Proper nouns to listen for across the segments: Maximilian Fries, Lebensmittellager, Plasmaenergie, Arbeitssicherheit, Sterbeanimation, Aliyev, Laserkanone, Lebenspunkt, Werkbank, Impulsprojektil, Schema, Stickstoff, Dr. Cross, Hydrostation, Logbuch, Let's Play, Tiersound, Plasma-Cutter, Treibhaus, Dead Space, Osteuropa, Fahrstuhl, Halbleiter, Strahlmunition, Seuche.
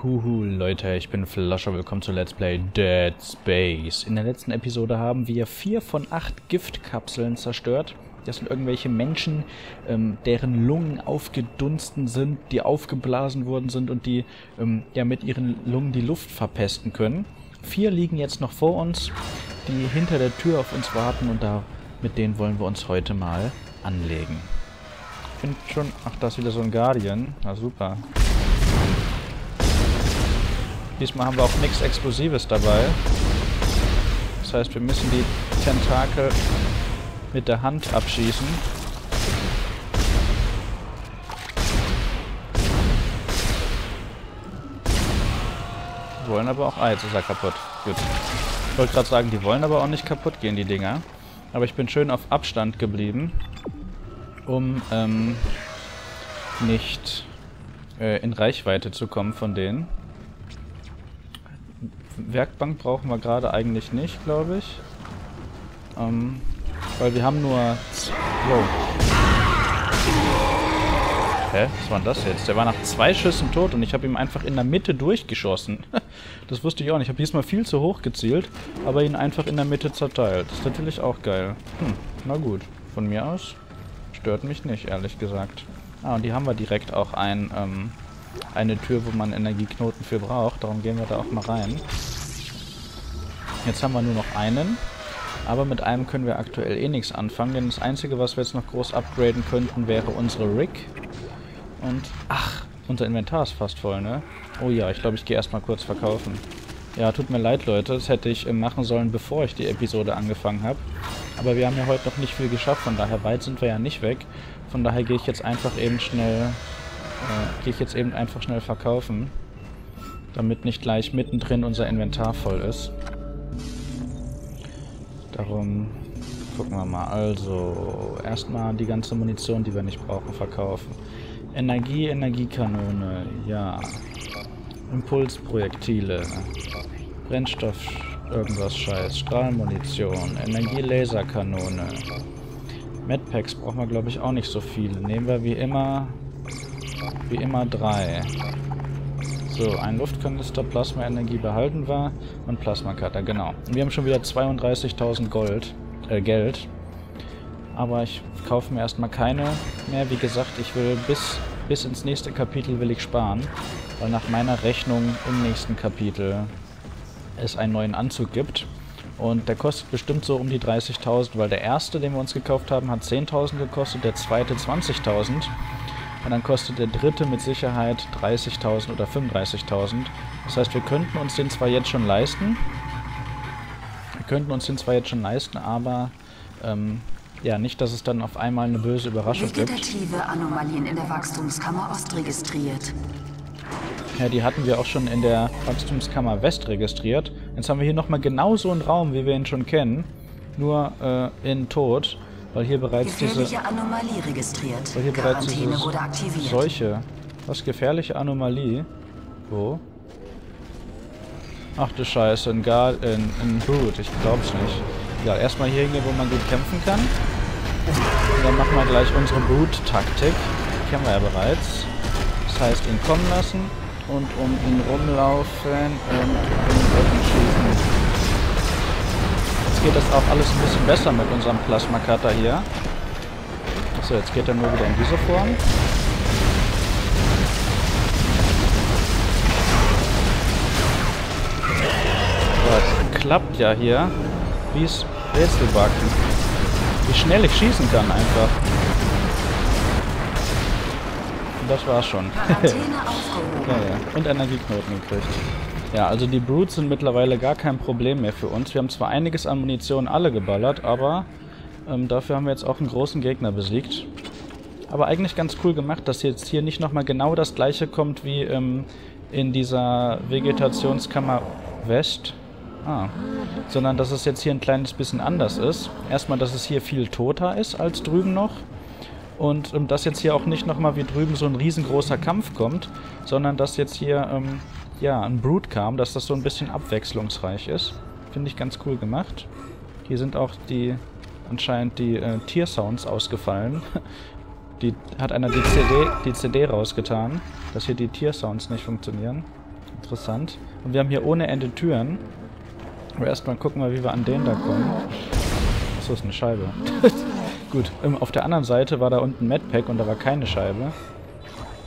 Huhu, Leute, ich bin Flascher, willkommen zu Let's Play Dead Space. In der letzten Episode haben wir 4 von 8 Giftkapseln zerstört. Das sind irgendwelche Menschen, deren Lungen aufgedunsten sind, die aufgeblasen worden sind und die ja mit ihren Lungen die Luft verpesten können. 4 liegen jetzt noch vor uns, die hinter der Tür auf uns warten, und da mit denen wollen wir uns heute mal anlegen. Ich finde schon... Ach, da ist wieder so ein Guardian. Na super. Diesmal haben wir auch nichts Explosives dabei. Das heißt, wir müssen die Tentakel mit der Hand abschießen. Die wollen aber auch... Ah, jetzt ist er kaputt. Gut. Ich wollte gerade sagen, die wollen aber auch nicht kaputt gehen, die Dinger. Aber ich bin schön auf Abstand geblieben, um nicht in Reichweite zu kommen von denen. Werkbank brauchen wir gerade eigentlich nicht, glaube ich. Weil wir haben nur... Wow. Hä? Was war denn das jetzt? Der war nach 2 Schüssen tot und ich habe ihm einfach in der Mitte durchgeschossen. Das wusste ich auch nicht. Ich habe diesmal viel zu hoch gezielt, aber ihn einfach in der Mitte zerteilt. Das ist natürlich auch geil. Hm, na gut. Von mir aus stört mich nicht, ehrlich gesagt. Ah, und die haben wir direkt auch eine Tür, wo man Energieknoten für braucht. Darum gehen wir da auch mal rein. Jetzt haben wir nur noch einen. Aber mit einem können wir aktuell eh nichts anfangen. Denn das Einzige, was wir jetzt noch groß upgraden könnten, wäre unsere Rick. Und... Ach, unser Inventar ist fast voll, ne? Oh ja, ich glaube, ich gehe erstmal kurz verkaufen. Ja, tut mir leid, Leute. Das hätte ich machen sollen, bevor ich die Episode angefangen habe. Aber wir haben ja heute noch nicht viel geschafft. Von daher weit sind wir ja nicht weg. Von daher gehe ich jetzt einfach eben schnell... verkaufen, damit nicht gleich mittendrin unser Inventar voll ist. Darum gucken wir mal. Also erstmal die ganze Munition, die wir nicht brauchen, verkaufen. Energiekanone, ja. Impulsprojektile. Brennstoff, irgendwas Scheiß. Strahlmunition. Energielaserkanone. Medpacks brauchen wir, glaube ich, auch nicht so viele. Nehmen wir wie immer... 3. So, ein Luftkanister, Plasmaenergie behalten wir und Plasma-Cutter, genau. Wir haben schon wieder 32.000 Geld. Aber ich kaufe mir erstmal keine mehr. Wie gesagt, ich will bis ins nächste Kapitel will ich sparen, weil nach meiner Rechnung im nächsten Kapitel es einen neuen Anzug gibt. Und der kostet bestimmt so um die 30.000, weil der erste, den wir uns gekauft haben, hat 10.000 gekostet, der zweite 20.000. Und dann kostet der dritte mit Sicherheit 30.000 oder 35.000. Das heißt, wir könnten uns den zwar jetzt schon leisten. Aber ja, nicht, dass es dann auf einmal eine böse Überraschung gibt. Vegetative Anomalien in der Wachstumskammer Ost registriert. Ja, die hatten wir auch schon in der Wachstumskammer West registriert. Jetzt haben wir hier nochmal genau so einen Raum, wie wir ihn schon kennen. Nur in Tod. Weil hier bereits gefährliche Anomalie registriert. Weil hier bereits diese Seuche. Was? Gefährliche Anomalie? Wo? Ach du Scheiße, ein Brute. Ich glaub's nicht. Ja, erstmal hier hingehen, wo man gut kämpfen kann. Und dann machen wir gleich unsere Brute-Taktik. Die kennen wir ja bereits. Das heißt, ihn kommen lassen und um ihn rumlaufen und um ihn schießen. Geht das auch alles ein bisschen besser mit unserem Plasma-Cutter hier. Achso, jetzt geht er nur wieder in diese Form. So, das klappt ja hier. Wie es Rätselbacken. Wie schnell ich schießen kann einfach. Und das war's schon. Ja. Und Energieknoten gekriegt. Ja, also die Brutes sind mittlerweile gar kein Problem mehr für uns. Wir haben zwar einiges an Munition alle geballert, aber dafür haben wir jetzt auch einen großen Gegner besiegt. Aber eigentlich ganz cool gemacht, dass jetzt hier nicht nochmal genau das gleiche kommt wie in dieser Vegetationskammer West. Ah. Sondern dass es jetzt hier ein kleines bisschen anders ist. Erstmal, dass es hier viel toter ist als drüben noch. Und dass jetzt hier auch nicht nochmal wie drüben so ein riesengroßer Kampf kommt, sondern dass jetzt hier... ja, ein Brute kam, dass das so ein bisschen abwechslungsreich ist. Finde ich ganz cool gemacht. Hier sind auch die, anscheinend die Tiersounds ausgefallen. Hat einer die CD rausgetan, dass hier die Tiersounds nicht funktionieren. Interessant. Und wir haben hier ohne Ende Türen. Aber erstmal gucken wir, wie wir an den da kommen. Achso, ist eine Scheibe. Gut, auf der anderen Seite war da unten ein Medpack und da war keine Scheibe.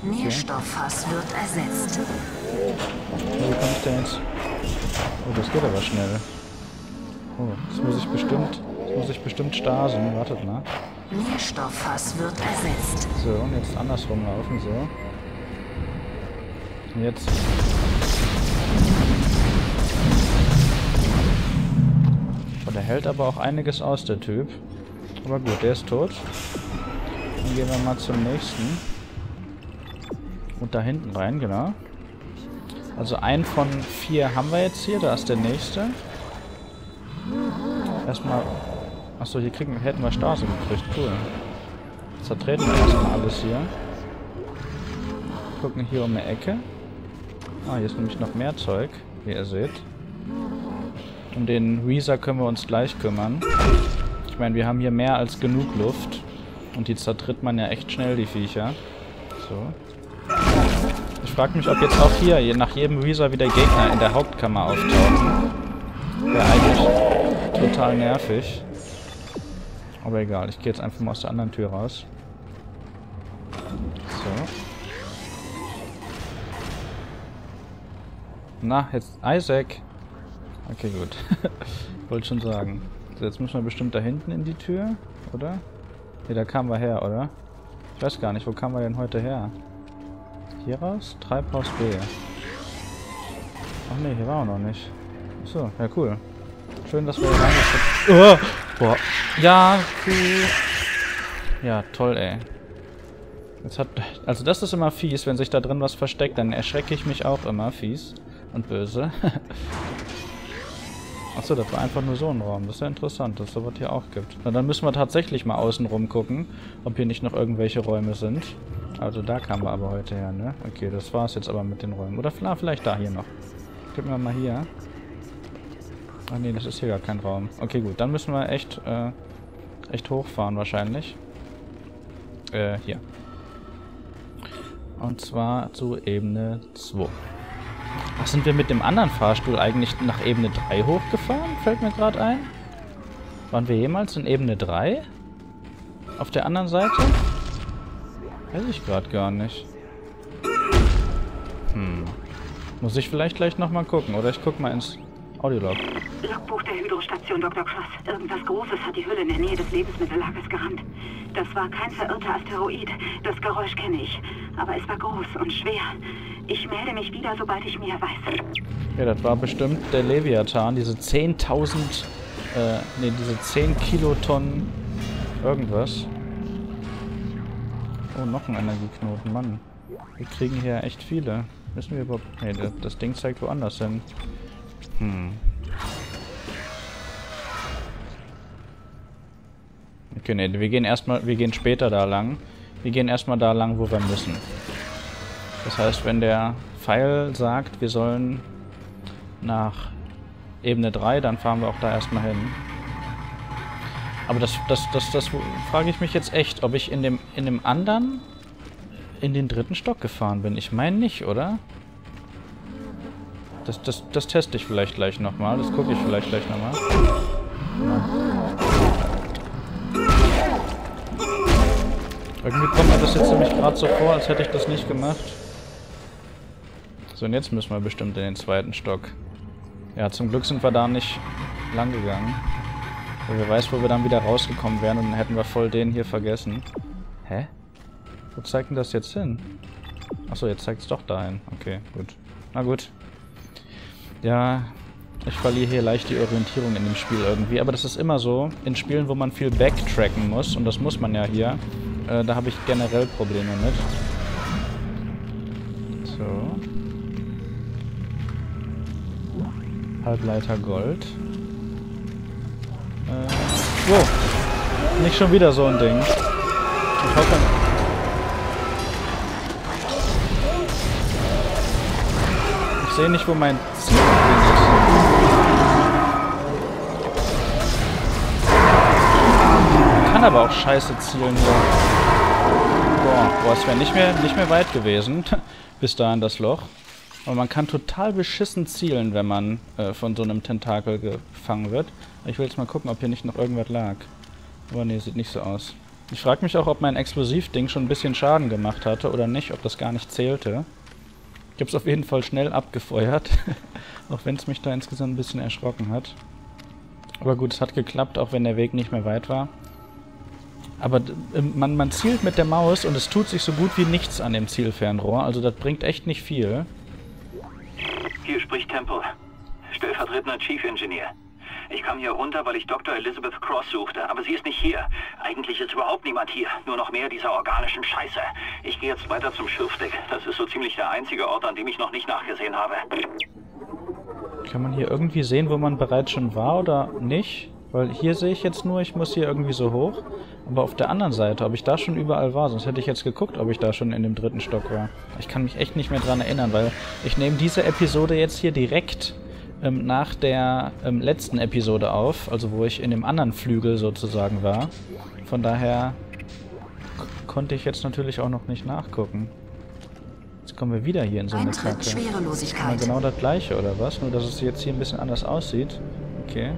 Okay. Nährstofffass wird ersetzt. Wie komme ich denn jetzt? Oh, das geht aber schnell. Oh, das muss ich bestimmt. Das muss ich bestimmt stasen. Wartet mal. Nährstofffass wird ersetzt. So, und jetzt andersrum laufen, so. Und jetzt. Oh, der hält aber auch einiges aus, der Typ. Aber gut, der ist tot. Dann gehen wir mal zum nächsten. Und da hinten rein, genau. Also einen von 4 haben wir jetzt hier. Da ist der nächste. Erstmal... Achso, hier hätten wir Stase gekriegt. Cool. Zertreten wir erstmal alles hier. Gucken hier um die Ecke. Ah, hier ist nämlich noch mehr Zeug, wie ihr seht. Um den Weezer können wir uns gleich kümmern. Ich meine, wir haben hier mehr als genug Luft. Und die zertritt man ja echt schnell, die Viecher. So. Ich frage mich, ob jetzt auch hier nach jedem Weezer wieder Gegner in der Hauptkammer auftauchen. Wäre eigentlich total nervig. Aber egal, ich gehe jetzt einfach mal aus der anderen Tür raus. So. Na, jetzt Isaac. Okay, gut. Wollte schon sagen. So, jetzt müssen wir bestimmt da hinten in die Tür, oder? Ne, da kamen wir her, oder? Ich weiß gar nicht, wo kamen wir denn heute her? Hier raus? Treibhaus B. Ach ne, hier war auch noch nicht. So, ja cool. Schön, dass wir hier rein... Boah. Ja, cool. Ja, toll, ey. Jetzt hat, also das ist immer fies, wenn sich da drin was versteckt, dann erschrecke ich mich auch immer fies und böse. Achso, das war einfach nur so ein Raum. Das ist ja interessant, dass es sowas hier auch gibt. Na, dann müssen wir tatsächlich mal außen rum gucken, ob hier nicht noch irgendwelche Räume sind. Also da kamen wir aber heute her, ne? Okay, das war's jetzt aber mit den Räumen. Oder vielleicht da hier noch. Gucken wir mal hier. Ach nee, das ist hier gar kein Raum. Okay, gut, dann müssen wir echt hochfahren wahrscheinlich. Hier. Und zwar zu Ebene 2. Ach, sind wir mit dem anderen Fahrstuhl eigentlich nach Ebene 3 hochgefahren? Fällt mir gerade ein. Waren wir jemals in Ebene 3? Auf der anderen Seite? Weiß ich gerade gar nicht. Hm. Muss ich vielleicht gleich nochmal gucken, oder? Ich guck mal ins... Audiolog. Logbuch der Hydrostation, Dr. Cross. Irgendwas Großes hat die Hülle in der Nähe des Lebensmittellagers gerammt. Das war kein verirrter Asteroid. Das Geräusch kenne ich. Aber es war groß und schwer. Ich melde mich wieder, sobald ich mehr weiß. Ja, das war bestimmt der Leviathan. Diese 10.000... Ne, diese 10 Kilotonnen... Irgendwas. Oh, noch ein Energieknoten. Mann. Wir kriegen hier echt viele. Müssen wir überhaupt... Ne, das Ding zeigt woanders hin. Hm. Okay, ne, wir gehen später da lang. Wir gehen erstmal da lang, wo wir müssen. Das heißt, wenn der Pfeil sagt, wir sollen nach Ebene 3, dann fahren wir auch da erstmal hin. Aber das frage ich mich jetzt echt, ob ich in dem anderen in den 3. Stock gefahren bin. Ich meine nicht, oder? Das teste ich vielleicht gleich nochmal. Das gucke ich vielleicht gleich nochmal. Irgendwie kommt mir das jetzt nämlich gerade so vor, als hätte ich das nicht gemacht. So, und jetzt müssen wir bestimmt in den 2. Stock. Ja, zum Glück sind wir da nicht lang gegangen. Weil wer weiß, wo wir dann wieder rausgekommen wären und dann hätten wir voll den hier vergessen. Hä? Wo zeigt denn das jetzt hin? Achso, jetzt zeigt es doch dahin. Okay, gut. Na gut. Ja, ich verliere hier leicht die Orientierung in dem Spiel irgendwie. Aber das ist immer so in Spielen, wo man viel backtracken muss. Und das muss man ja hier. Da habe ich generell Probleme mit. So. Halbleiter Gold. Wow. Nicht schon wieder so ein Ding. Ich hoffe... Ich sehe nicht, wo mein Ziel ist. Kann aber auch scheiße zielen hier. Boah, es wäre nicht mehr weit gewesen. Bis dahin das Loch. Und man kann total beschissen zielen, wenn man von so einem Tentakel gefangen wird. Ich will jetzt mal gucken, ob hier nicht noch irgendwas lag. Aber nee, sieht nicht so aus. Ich frage mich auch, ob mein Explosivding schon ein bisschen Schaden gemacht hatte oder nicht, ob das gar nicht zählte. Ich habe es auf jeden Fall schnell abgefeuert, auch wenn es mich da insgesamt ein bisschen erschrocken hat. Aber gut, es hat geklappt, auch wenn der Weg nicht mehr weit war. Aber man zielt mit der Maus und es tut sich so gut wie nichts an dem Zielfernrohr, also das bringt echt nicht viel. Hier spricht Temple, stellvertretender Chief Engineer. Ich kam hier runter, weil ich Dr. Elizabeth Cross suchte, aber sie ist nicht hier. Eigentlich ist überhaupt niemand hier, nur noch mehr dieser organischen Scheiße. Ich gehe jetzt weiter zum Schiffdeck. Das ist so ziemlich der einzige Ort, an dem ich noch nicht nachgesehen habe. Kann man hier irgendwie sehen, wo man bereits schon war oder nicht? Weil hier sehe ich jetzt nur, ich muss hier irgendwie so hoch. Aber auf der anderen Seite, ob ich da schon überall war, sonst hätte ich jetzt geguckt, ob ich da schon in dem dritten Stock war. Ich kann mich echt nicht mehr dran erinnern, weil ich nehme diese Episode jetzt hier direkt nach der letzten Episode auf, also wo ich in dem anderen Flügel sozusagen war. Von daher konnte ich jetzt natürlich auch noch nicht nachgucken. Jetzt kommen wir wieder hier in so eine Kacke. Schwerelosigkeit. Genau das gleiche oder was? Nur dass es jetzt hier ein bisschen anders aussieht. Okay.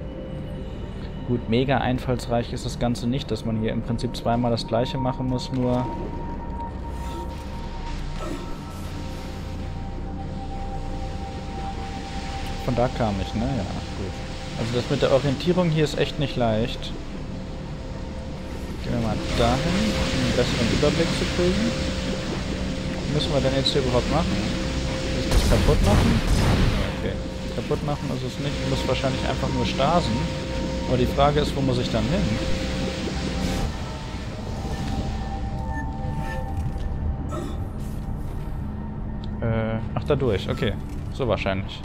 Gut, mega einfallsreich ist das Ganze nicht, dass man hier im Prinzip zweimal das gleiche machen muss, nur... Von da kam ich, ne? Ja, gut. Also das mit der Orientierung hier ist echt nicht leicht. Gehen wir mal dahin, um einen besseren Überblick zu kriegen. Was müssen wir denn jetzt hier überhaupt machen? Ist das kaputt machen? Okay. Kaputt machen ist es nicht. Ich muss wahrscheinlich einfach nur stasen. Aber die Frage ist, wo muss ich dann hin? Ach, da durch. Okay. So wahrscheinlich.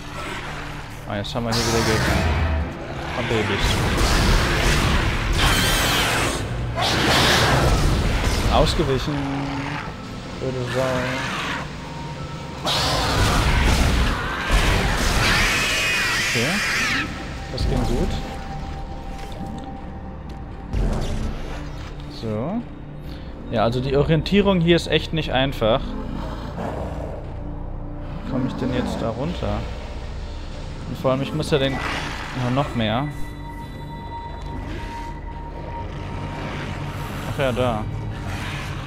Ah, jetzt haben wir hier wieder Gegner. Von Babys. Ausgewichen. Würde sein. Okay. Das ging gut. So. Ja, also die Orientierung hier ist echt nicht einfach. Wie komme ich denn jetzt da runter? Und vor allem, ich muss ja den... Ja, noch mehr. Ach ja, da.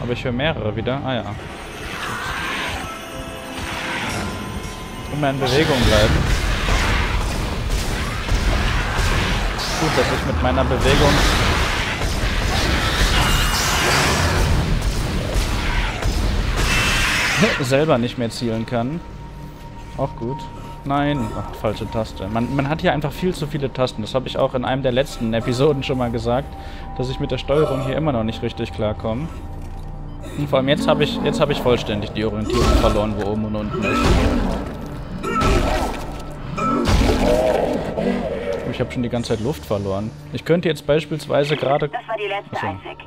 Aber ich höre mehrere wieder. Ah ja. Immer in Bewegung bleiben. Gut, dass ich mit meiner Bewegung... selber nicht mehr zielen kann. Auch gut. Nein, ach, falsche Taste. Man hat hier einfach viel zu viele Tasten. Das habe ich auch in einem der letzten Episoden schon mal gesagt, dass ich mit der Steuerung hier immer noch nicht richtig klarkomme. Und vor allem jetzt habe ich vollständig die Orientierung verloren, wo oben und unten ist. Ich habe schon die ganze Zeit Luft verloren. Ich könnte jetzt beispielsweise gerade... Das war die letzte, achso. Isaac.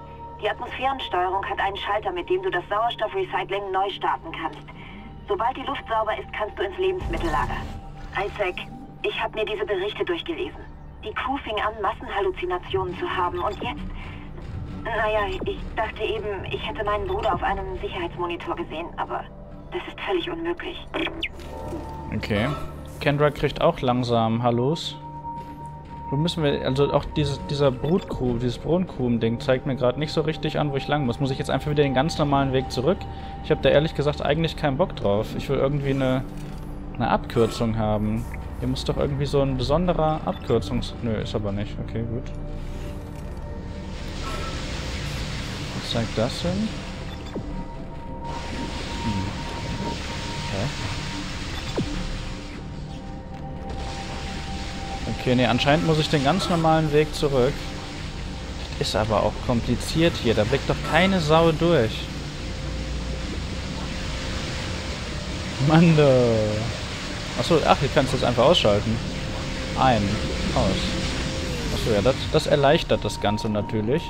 Die Atmosphärensteuerung hat einen Schalter, mit dem du das Sauerstoffrecycling neu starten kannst. Sobald die Luft sauber ist, kannst du ins Lebensmittellager. Isaac, ich habe mir diese Berichte durchgelesen. Die Crew fing an, Massenhalluzinationen zu haben und jetzt... Naja, ich dachte eben, ich hätte meinen Bruder auf einem Sicherheitsmonitor gesehen, aber das ist völlig unmöglich. Okay. Kendra kriegt auch langsam Hallos. Wo müssen wir... Also auch dieser Brutcrew, dieses Brunnen-Crew-Ding zeigt mir gerade nicht so richtig an, wo ich lang muss. Muss ich jetzt einfach wieder den ganz normalen Weg zurück? Ich habe da ehrlich gesagt eigentlich keinen Bock drauf. Ich will irgendwie eine Abkürzung haben. Hier muss doch irgendwie so ein besonderer Abkürzungs... Nö, ist aber nicht. Okay, gut. Was zeigt das denn? Hä? Okay, ne, anscheinend muss ich den ganz normalen Weg zurück. Das ist aber auch kompliziert hier. Da blickt doch keine Sau durch. Mando. Achso, ach, ich kann es jetzt einfach ausschalten. Ein. Aus. Achso, ja, das erleichtert das Ganze natürlich.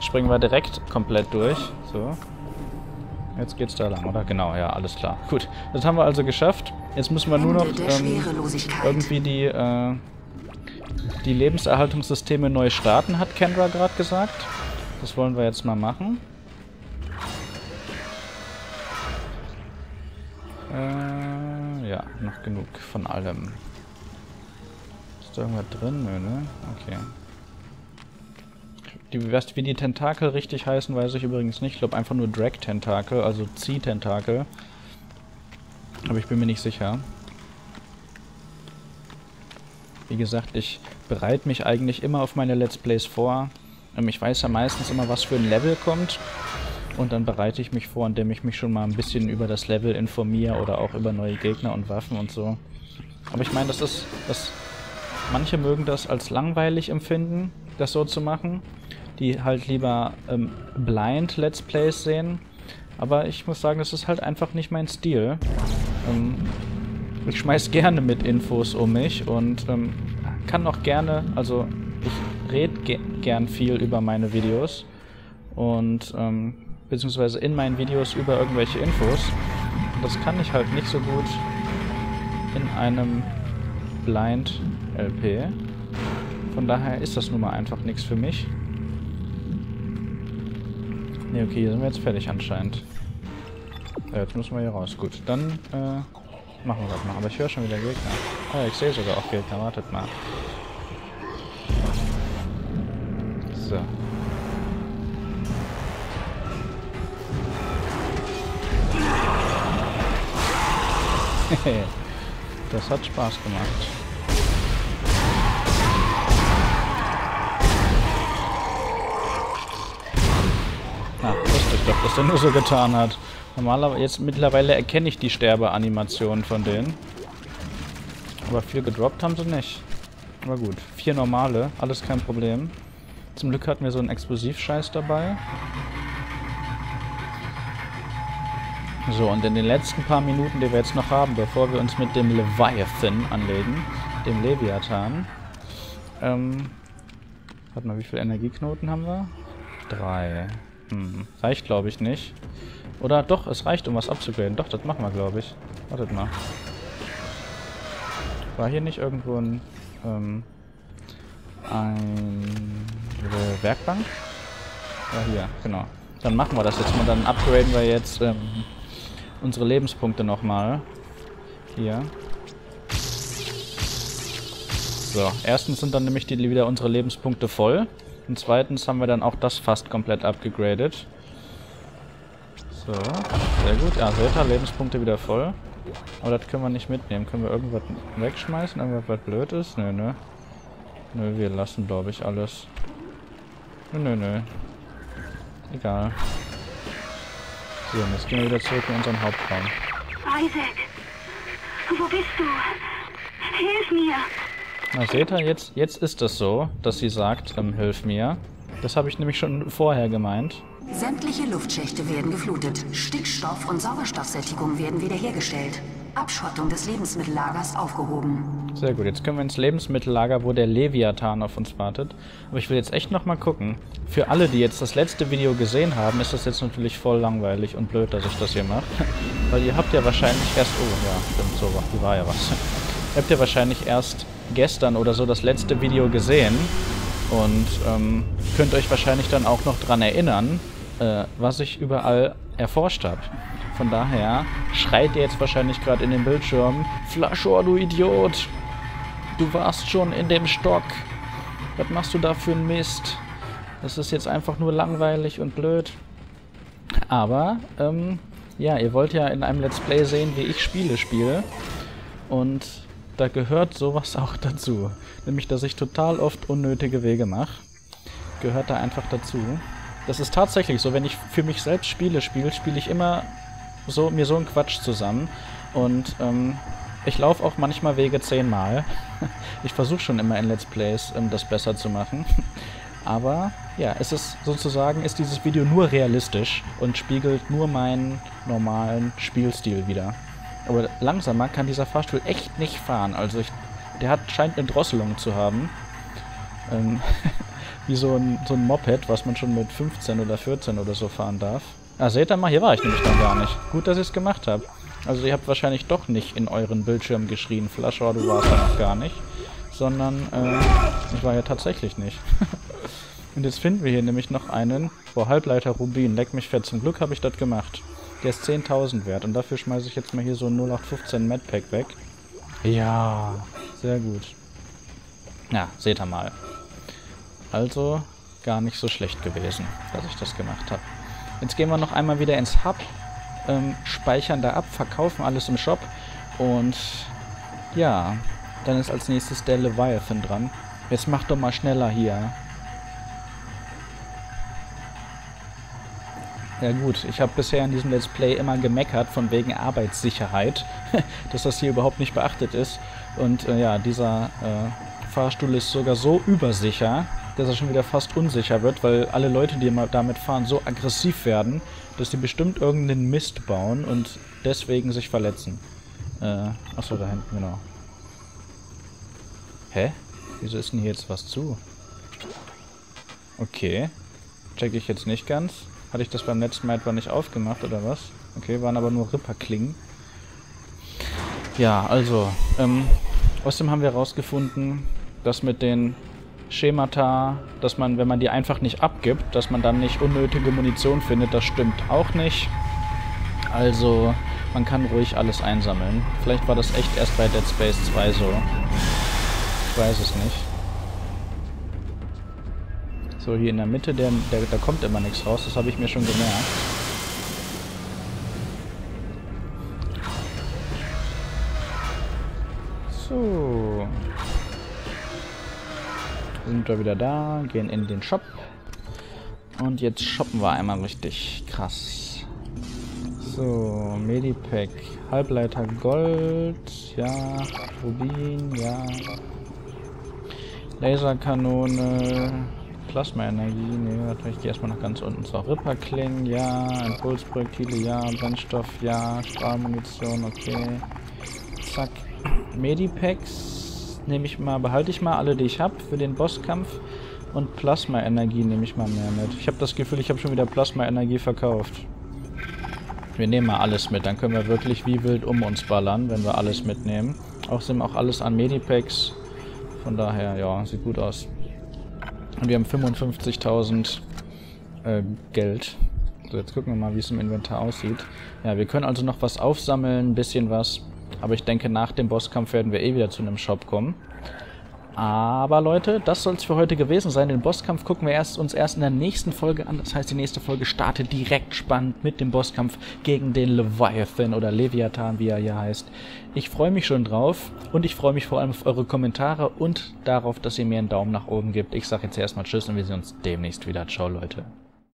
Springen wir direkt komplett durch. So. Jetzt geht's da lang, oder? Genau, ja, alles klar. Gut, das haben wir also geschafft. Jetzt müssen wir nur noch irgendwie die Lebenserhaltungssysteme neu starten, hat Kendra gerade gesagt. Das wollen wir jetzt mal machen. Ja, noch genug von allem. Ist da irgendwas drin? Nö, ne? Okay. Wie die Tentakel richtig heißen, weiß ich übrigens nicht. Ich glaube einfach nur Drag-Tentakel, also Zieh-Tentakel. Aber ich bin mir nicht sicher. Wie gesagt, ich bereite mich eigentlich immer auf meine Let's Plays vor. Ich weiß ja meistens immer, was für ein Level kommt. Und dann bereite ich mich vor, indem ich mich schon mal ein bisschen über das Level informiere oder auch über neue Gegner und Waffen und so. Aber ich meine, manche mögen das als langweilig empfinden, das so zu machen. Die halt lieber blind Let's Plays sehen. Aber ich muss sagen, das ist halt einfach nicht mein Stil. Ich schmeiß gerne mit Infos um mich und kann auch gerne, also ich rede gern viel über meine Videos und beziehungsweise in meinen Videos über irgendwelche Infos. Das kann ich halt nicht so gut in einem Blind LP. Von daher ist das nun mal einfach nichts für mich. Ne, okay, hier sind wir jetzt fertig anscheinend. Ja, jetzt müssen wir hier raus. Gut, dann machen wir das mal. Aber ich höre schon wieder Gegner. Ah, ich sehe sogar auch Gegner. Wartet mal. So. Hey, das hat Spaß gemacht. Na, wusste ich doch, dass der nur so getan hat. Normalerweise, jetzt mittlerweile erkenne ich die Sterbeanimationen von denen. Aber viel gedroppt haben sie nicht. Aber gut, 4 normale, alles kein Problem. Zum Glück hatten wir so einen Explosivscheiß dabei. So, und in den letzten paar Minuten, die wir jetzt noch haben, bevor wir uns mit dem Leviathan anlegen, dem Leviathan, warte mal, wie viele Energieknoten haben wir? 3. Reicht, glaube ich, nicht. Oder doch, es reicht, um was abzugraden. Doch, das machen wir, glaube ich. Wartet mal. War hier nicht irgendwo eine Werkbank? War hier, genau. Dann machen wir das jetzt mal. Dann upgraden wir jetzt unsere Lebenspunkte nochmal. Hier. So, erstens sind dann nämlich wieder unsere Lebenspunkte voll. Und zweitens haben wir dann auch das fast komplett abgegradet. So, sehr gut. Ja, Delta, Lebenspunkte wieder voll. Aber das können wir nicht mitnehmen. Können wir irgendwas wegschmeißen? Irgendwas, was blöd ist? Nö, nö. Nö, wir lassen, glaube ich, alles. Nö, nö, nö. Egal. So, und jetzt gehen wir wieder zurück in unseren Hauptraum. Isaac! Wo bist du? Hilf mir! Na, seht ihr, jetzt ist es so, dass sie sagt, hilf mir. Das habe ich nämlich schon vorher gemeint. Sämtliche Luftschächte werden geflutet. Stickstoff- und Sauerstoffsättigung werden wiederhergestellt. Abschottung des Lebensmittellagers aufgehoben. Sehr gut, jetzt können wir ins Lebensmittellager, wo der Leviathan auf uns wartet. Aber ich will jetzt echt nochmal gucken. Für alle, die jetzt das letzte Video gesehen haben, ist das jetzt natürlich voll langweilig und blöd, dass ich das hier mache. Weil ihr habt ja wahrscheinlich erst... Oh, ja, stimmt, so war ja was. Ihr habt ja wahrscheinlich erst gestern oder so das letzte Video gesehen und könnt euch wahrscheinlich dann auch noch dran erinnern, was ich überall erforscht habe. Von daher schreit ihr jetzt wahrscheinlich gerade in den Bildschirm: Flascher, du Idiot! Du warst schon in dem Stock! Was machst du da für einen Mist? Das ist jetzt einfach nur langweilig und blöd. Aber, ja, ihr wollt ja in einem Let's Play sehen, wie ich Spiele spiele. Und da gehört sowas auch dazu. Nämlich, dass ich total oft unnötige Wege mache. Gehört da einfach dazu. Das ist tatsächlich so, wenn ich für mich selbst Spiele spiele, spiele ich immer so, mir so einen Quatsch zusammen. Und ich laufe auch manchmal Wege 10-mal. Ich versuche schon immer in Let's Plays, das besser zu machen. Aber ja, es ist sozusagen, ist dieses Video nur realistisch und spiegelt nur meinen normalen Spielstil wider. Aber langsamer kann dieser Fahrstuhl echt nicht fahren. Also scheint eine Drosselung zu haben. Wie so ein Moped, was man schon mit 15 oder 14 oder so fahren darf. Ah, seht ihr mal, hier war ich nämlich dann gar nicht. Gut, dass ich es gemacht habe. Also ihr habt wahrscheinlich doch nicht in euren Bildschirm geschrien, Flascher, du warst da noch gar nicht. Sondern, ich war ja tatsächlich nicht. Und jetzt finden wir hier nämlich noch einen Halbleiter Rubin. Leck mich fett, zum Glück habe ich das gemacht. Der ist 10.000 wert. Und dafür schmeiße ich jetzt mal hier so ein 0815 Medpack weg. Ja, sehr gut. Ja, seht ihr mal. Also gar nicht so schlecht gewesen, dass ich das gemacht habe. Jetzt gehen wir noch einmal wieder ins Hub, speichern da ab, verkaufen alles im Shop. Und ja, dann ist als nächstes der Leviathan dran. Jetzt mach doch mal schneller hier. Ja gut, ich habe bisher in diesem Let's Play immer gemeckert von wegen Arbeitssicherheit, dass das hier überhaupt nicht beachtet ist. Und ja, dieser Fahrstuhl ist sogar so übersicher, dass er schon wieder fast unsicher wird, weil alle Leute, die immer damit fahren, so aggressiv werden, dass die bestimmt irgendeinen Mist bauen und deswegen sich verletzen. Achso, da hinten, genau. Hä? Wieso ist denn hier jetzt was zu? Okay. Check ich jetzt nicht ganz. Hatte ich das beim letzten Mal etwa nicht aufgemacht, oder was? Okay, waren aber nur Ripperklingen. Ja, also, außerdem haben wir herausgefunden, dass mit den Schemata, dass man, wenn man die einfach nicht abgibt, dass man dann nicht unnötige Munition findet, das stimmt auch nicht. Also, man kann ruhig alles einsammeln. Vielleicht war das echt erst bei Dead Space 2 so. Ich weiß es nicht. So, hier in der Mitte, da kommt immer nichts raus, das habe ich mir schon gemerkt. So. Sind wir wieder da, gehen in den Shop. Und jetzt shoppen wir einmal richtig krass. So, Medipack, Halbleiter Gold, ja, Rubin, ja. Laserkanone. Plasmaenergie, ne, ich gehe erstmal nach ganz unten zur Ripperklinge, ja, Impulsprojektile, ja, Brennstoff, ja, Strahlmunition, okay, zack, Medipacks nehme ich mal, behalte ich mal alle, die ich habe für den Bosskampf und Plasmaenergie nehme ich mal mehr mit. Ich habe das Gefühl, ich habe schon wieder Plasmaenergie verkauft. Wir nehmen mal alles mit, dann können wir wirklich wie wild um uns ballern, wenn wir alles mitnehmen. Auch sind auch alles an Medipacks, von daher, ja, sieht gut aus. Und wir haben 55.000 Geld. So, jetzt gucken wir mal, wie es im Inventar aussieht. Ja, wir können also noch was aufsammeln, ein bisschen was. Aber ich denke, nach dem Bosskampf werden wir eh wieder zu einem Shop kommen. Aber Leute, das soll es für heute gewesen sein. Den Bosskampf gucken wir uns erst in der nächsten Folge an. Das heißt, die nächste Folge startet direkt spannend mit dem Bosskampf gegen den Leviathan oder Leviathan, wie er hier heißt. Ich freue mich schon drauf und ich freue mich vor allem auf eure Kommentare und darauf, dass ihr mir einen Daumen nach oben gebt. Ich sage jetzt erstmal Tschüss und wir sehen uns demnächst wieder. Ciao, Leute.